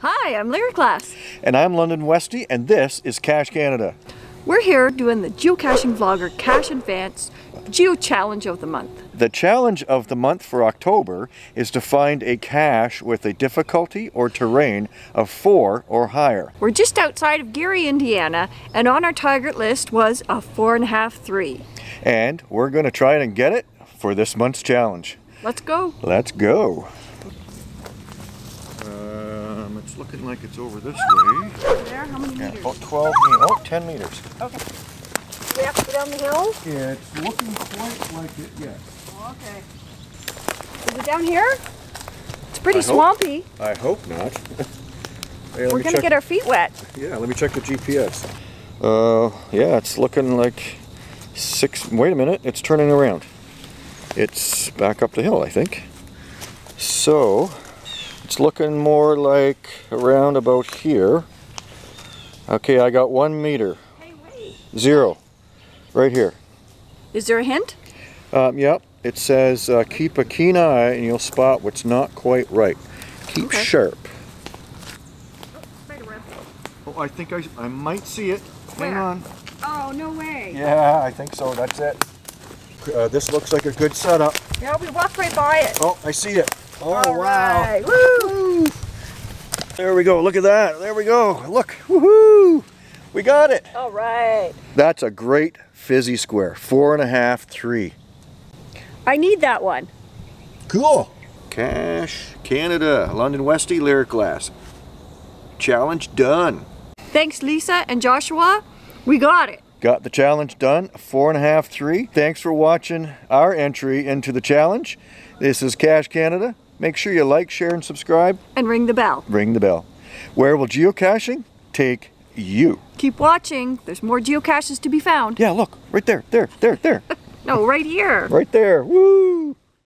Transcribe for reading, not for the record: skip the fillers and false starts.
Hi, I'm Lyriclass. And I'm London Westy, and this is Cache Canada. We're here doing the Geocaching Vlogger Cache Advance Geo Challenge of the month. The challenge of the month for October is to find a cache with a difficulty or terrain of 4 or higher. We're just outside of Geary, Indiana, and on our target list was a 4.5/3. And we're going to try and get it for this month's challenge. Let's go. Let's go. It's looking like it's over this way. There? How many meters? About 12 meters. Oh, 10 meters. Okay. Do we have to go down the hill? Yeah, it's looking quite like it, yes. Oh, okay. Is it down here? It's pretty swampy. I hope not. Hey, we're going to get our feet wet. Yeah, let me check the GPS. Yeah, it's looking like 6... Wait a minute, it's turning around. It's back up the hill, I think. So... it's looking more like around about here. Okay, I got 1 meter. Hey, wait. 0. Right here. Is there a hint? Yep. It says, keep a keen eye and you'll spot what's not quite right. Keep sharp. Oh, right around. Oh, I think I might see it. Where? Hang on. Oh, no way. Yeah, I think so. That's it. This looks like a good setup. Yeah, we walked right by it. Oh, I see it. Oh, all right. Wow. Woo! There we go. Look at that. There we go. Look. Woohoo! We got it. All right. That's a great fizzy square. 4.5/3. I need that one. Cool. Cache Canada, London Westy, Lyriclass. Challenge done. Thanks, Lisa and Joshua. We got it. Got the challenge done, 4.5/3. Thanks for watching our entry into the challenge. This is Cache Canada. Make sure you like, share, and subscribe. And ring the bell. Ring the bell. Where will geocaching take you? Keep watching. There's more geocaches to be found. Yeah, look. Right there. There. There. There. No, right here. Right there. Woo!